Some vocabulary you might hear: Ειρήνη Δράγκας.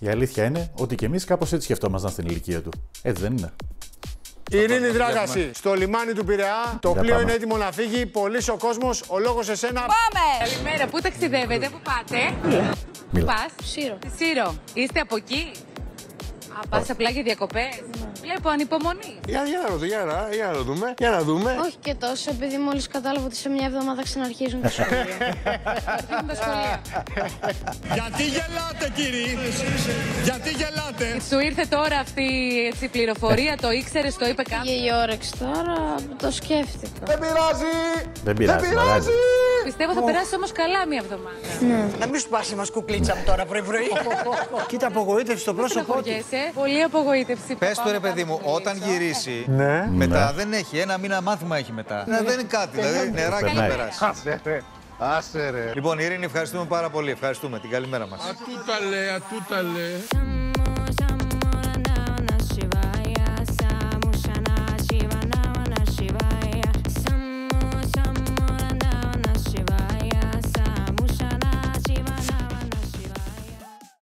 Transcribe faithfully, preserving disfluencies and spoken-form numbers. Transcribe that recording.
Η αλήθεια είναι ότι και εμείς κάπως έτσι σκεφτόμασταν στην ηλικία του. Έτσι δεν είναι? Ειρήνη Δράγκας, στο λιμάνι του Πειραιά, το πλοίο είναι έτοιμο να φύγει. Πολύς ο κόσμος, ο λόγος σε σένα. Πάμε! Καλημέρα, πού ταξιδεύετε, πού πάτε? Πού πας? Σύρο. Σύρο, είστε από εκεί? Πα απλά για διακοπές. Βλέπω ανυπομονή. Για, για, να δω, για, να, για να δούμε, για να δούμε. Όχι και τόσο, επειδή μόλις κατάλαβα ότι σε μια εβδομάδα ξαναρχίζουν τα σχολεία. Γιατί γελάτε, κύριοι? Γιατί γελάτε? Σου ήρθε τώρα αυτή η πληροφορία, το ήξερες, το είπε κάποιος? Πήγε η όρεξη τώρα, το σκέφτηκα. Δεν πειράζει! Δεν πειράζει! Πιστεύω θα περάσει όμως καλά μια εβδομάδα. Να μην σου πάσει μας κουκλίτσα από τώρα πρωί-πρωί. Κοίτα, απογοήτευση στο πρόσωπό του. Πολύ απογοήτευση. Πες του ρε παιδί μου, όταν γυρίσει, μετά δεν έχει. Ένα μήνα μάθημα έχει μετά. Δεν είναι κάτι, δηλαδή νεράκι να περάσει. Άσε ρε. Λοιπόν, Ειρήνη, ευχαριστούμε πάρα πολύ. Ευχαριστούμε. Την καλημέρα μας. Ατού τα λέ, ατού τα λέ.